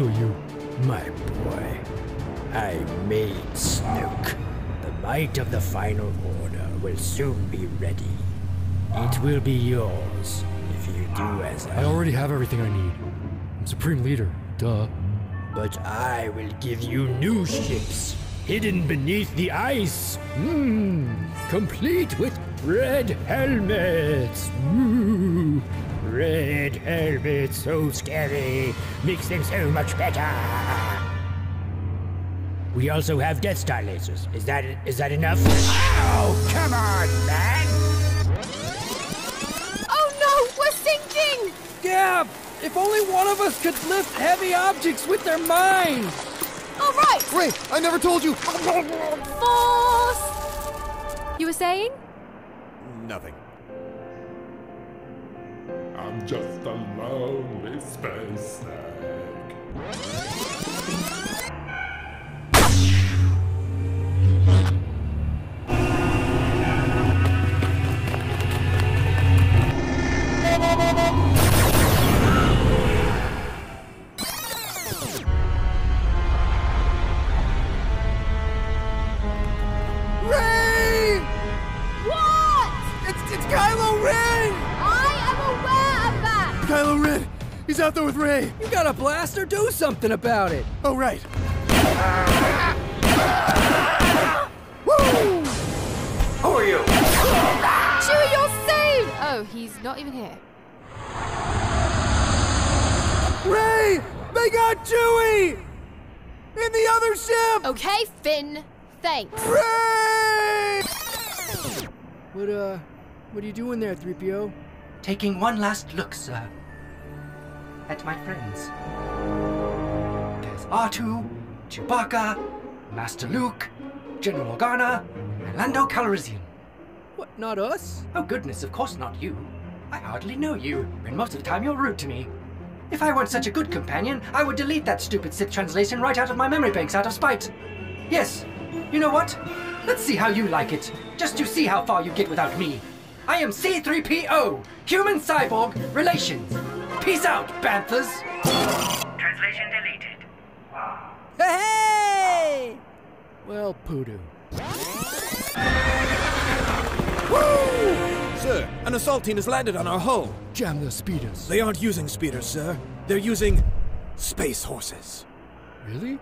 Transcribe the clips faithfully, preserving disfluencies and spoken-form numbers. to you, my boy. I made Snoke. The might of the Final Order will soon be ready. It will be yours if you do as I... I already have everything I need. I'm Supreme Leader, duh. But I will give you new ships, hidden beneath the ice. Mmm, complete with red helmets. Ooh. Red helmets, so scary, makes them so much better. We also have Death Star lasers. Is that is that enough? Ow! Come on, man! Oh no, we're sinking! Yeah, if only one of us could lift heavy objects with their minds. All right. Great! I never told you. Force. You were saying? Nothing. I'm just a lonely space snake. Ray! What? It's it's Kylo Ren! Kylo Ren! He's out there with Rey! You got a blaster? Do something about it! Oh, right. Woo! Who are you? Chewie, you're saved! Oh, he's not even here. Rey! They got Chewie! In the other ship! Okay, Finn. Thanks. Rey! What, uh, what are you doing there, three P O? Taking one last look, sir. At my friends. There's R two, Chewbacca, Master Luke, General Organa, and Lando Calrissian. What, not us? Oh goodness, of course not you. I hardly know you, and most of the time you're rude to me. If I weren't such a good companion, I would delete that stupid Sith translation right out of my memory banks out of spite. Yes, you know what? Let's see how you like it, just to see how far you get without me. I am C three P O, Human Cyborg Relations. Peace out, Banthas! Translation deleted. Hey! Well, poodoo. Woo! Sir, an assault team has landed on our hull. Jam the speeders. They aren't using speeders, sir. They're using space horses. Really?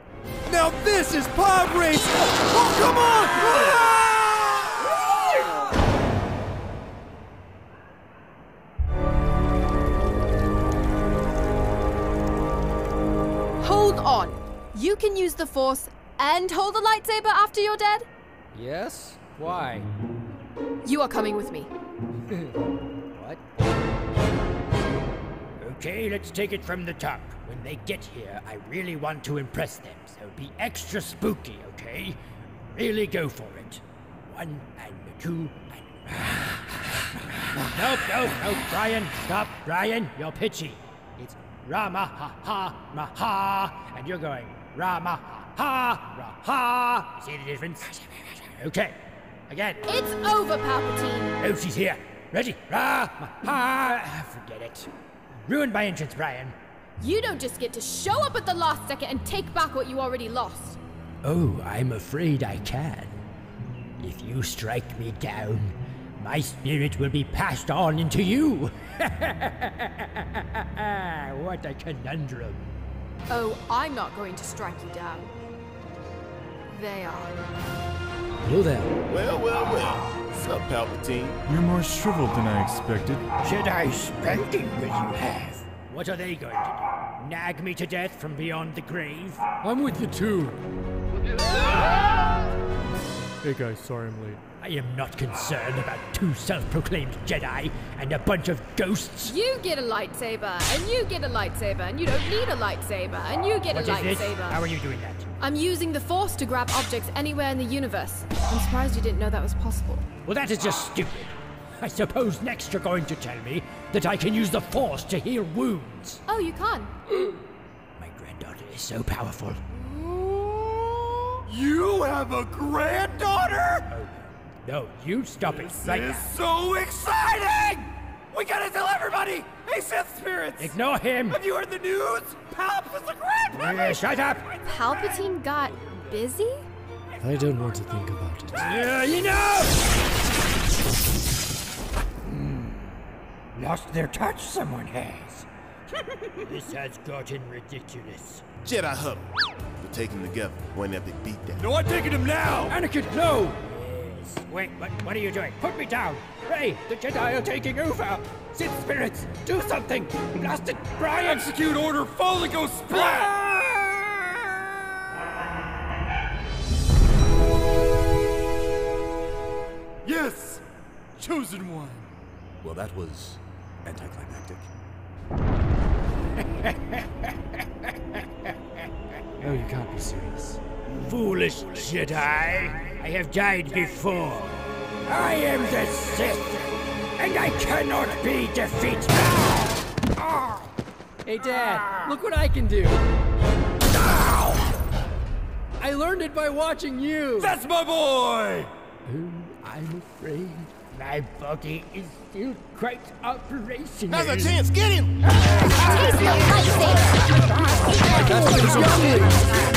Now this is pod race! Oh, come on! Ah! On. You can use the Force and hold the lightsaber after you're dead? Yes? Why? You are coming with me. What? Okay, let's take it from the top. When they get here, I really want to impress them, so be extra spooky, okay? Really go for it. One and two and... Nope, nope, nope, Brian, stop, Brian, you're pitchy. It's... Ra-ma-ha-ha-ma-ha, and you're going Ra-ma-ha-ha-ra-ha. See the difference? Okay, again. It's over, Palpatine. Oh, she's here. Ready? Ra-ma-ha. Forget it. Ruined my entrance, Brian. You don't just get to show up at the last second and take back what you already lost. Oh, I'm afraid I can. If you strike me down, my spirit will be passed on into you! What a conundrum. Oh, I'm not going to strike you down. They are. Hello there. Well, well, well. What's up, Palpatine? You're more shriveled than I expected. Jedi spanking will you have? What are they going to do? Nag me to death from beyond the grave? I'm with you too. Hey guys, sorry I'm late. I am not concerned about two self-proclaimed Jedi and a bunch of ghosts. You get a lightsaber, and you get a lightsaber, and you don't need a lightsaber, and you get what a lightsaber. What is this? How are you doing that? I'm using the Force to grab objects anywhere in the universe. I'm surprised you didn't know that was possible. Well, that is just stupid. I suppose next you're going to tell me that I can use the Force to heal wounds. Oh, you can. My granddaughter is so powerful. You have a granddaughter? No, you stop it right now. This is so exciting! We gotta tell everybody! Hey, Sith spirits! Ignore him! Have you heard the news? Palps is the grand puppy! Shut up! Palpatine got busy? I don't want to think about it. Yeah, you know! Mm. Lost their touch, someone has. This has gotten ridiculous. Jedi huddle. We'll take him together. Won't have to beat that. No, I'm taking him now! Anakin, no! Wait, what, what are you doing? Put me down! Ray, the Jedi are taking over! Sith spirits, do something! Blasted Brian! Execute order, fall and go splat! Ah! Yes! Chosen one! Well, that was anticlimactic. Oh, you can't be serious. Foolish Jedi! I have died before. I am the Sith, and I cannot be defeated! Hey, Dad, look what I can do! I learned it by watching you! That's my boy! Oh, I'm afraid my body is still quite operational. Now's a chance, get him! Taste the lightsaber!